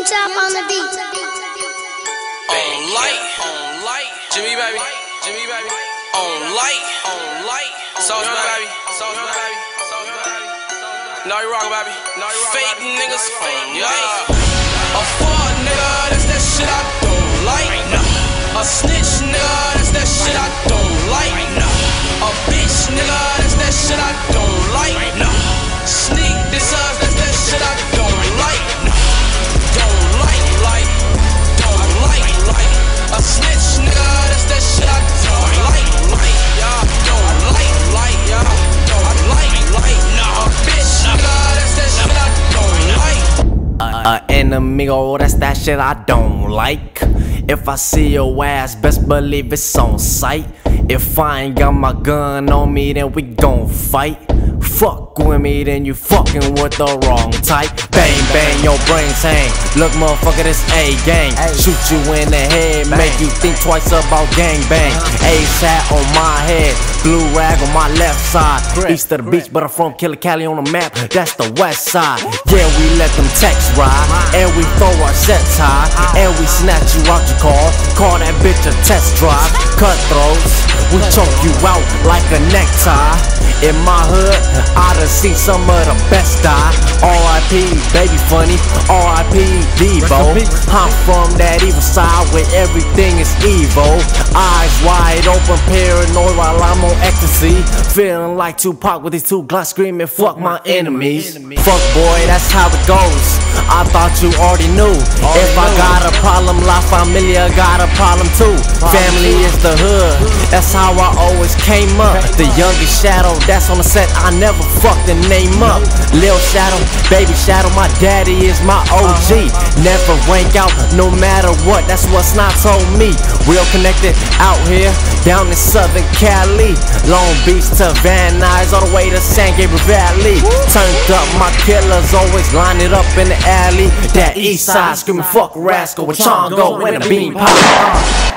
Thumbs up on the beat. On light, Jimmy baby, Jimmy baby. On light, sauce baby, sauce baby, sauce baby. No you wrong baby, no you wrong. Fake niggas, fake light. A fraud nigga, that's that shit I don't like. A snitch nigga, that's that shit I don't like. A bitch nigga, that's that shit I don't like. Sneak this us, that's that shit I don't like. Don't like. A snitch nigga, that's that shit I don't like, y'all don't like, y'all don't like, nah, bitch nigga, that's that shit I don't like. Enemigo, that's that shit I don't like. If I see your ass, best believe it's on sight. If I ain't got my gun on me, then we gon' fight. Fuck with me, then you fucking with the wrong type. Bang, bang, your brains hang. Look, motherfucker, this A-gang. Shoot you in the head, make you think twice about gangbang. Ace hat on my head, blue rag on my left side. East of the beach, but I'm from Killer Cali on the map. That's the west side. Yeah, we let them texts ride, and we throw our sets high, and we snatch you out your car. Call that bitch a test drive. Cutthroats, we choke you out like a necktie. In my hood, I done seen some of the best die. R.I.P. Baby Funny, R.I.P. Devo. I'm from that evil side where everything is evil. Eyes wide open, paranoid while I'm on ecstasy. Feeling like Tupac with these two Glocks screaming, fuck my enemies. Fuck boy, that's how it goes. I thought you already knew. If I got a problem, La Familia got a problem too. Family is the hood, that's how I always came up. The youngest shadow, that's on the set, I never fucked the name up. Lil Shadow, Baby Shadow, my daddy is my OG. Never rank out, no matter what, that's what Snot told me. Real connected out here, down in Southern Cali. Long Beach to Van Nuys, all the way to San Gabriel Valley. Turned up, my killers always line it up in the alley. That east side screaming fuck Rascal with Chongo and a bean pie.